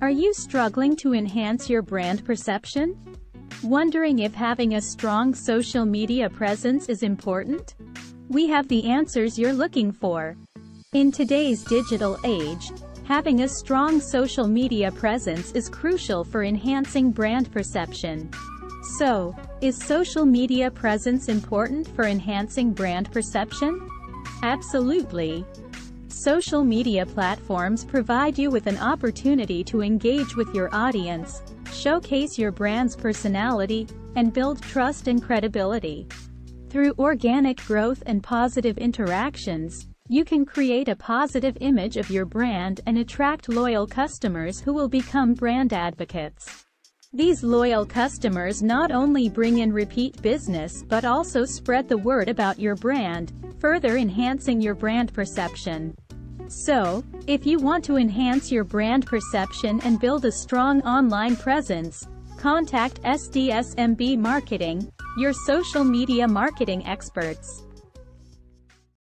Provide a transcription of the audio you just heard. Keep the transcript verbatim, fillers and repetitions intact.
Are you struggling to enhance your brand perception? Wondering if having a strong social media presence is important? We have the answers you're looking for. In today's digital age, having a strong social media presence is crucial for enhancing brand perception. So, is social media presence important for enhancing brand perception? Absolutely. Social media platforms provide you with an opportunity to engage with your audience, showcase your brand's personality, and build trust and credibility. Through organic growth and positive interactions, you can create a positive image of your brand and attract loyal customers who will become brand advocates. These loyal customers not only bring in repeat business but also spread the word about your brand, further enhancing your brand perception. So, if you want to enhance your brand perception and build a strong online presence, contact S D S M B Marketing, your social media marketing experts.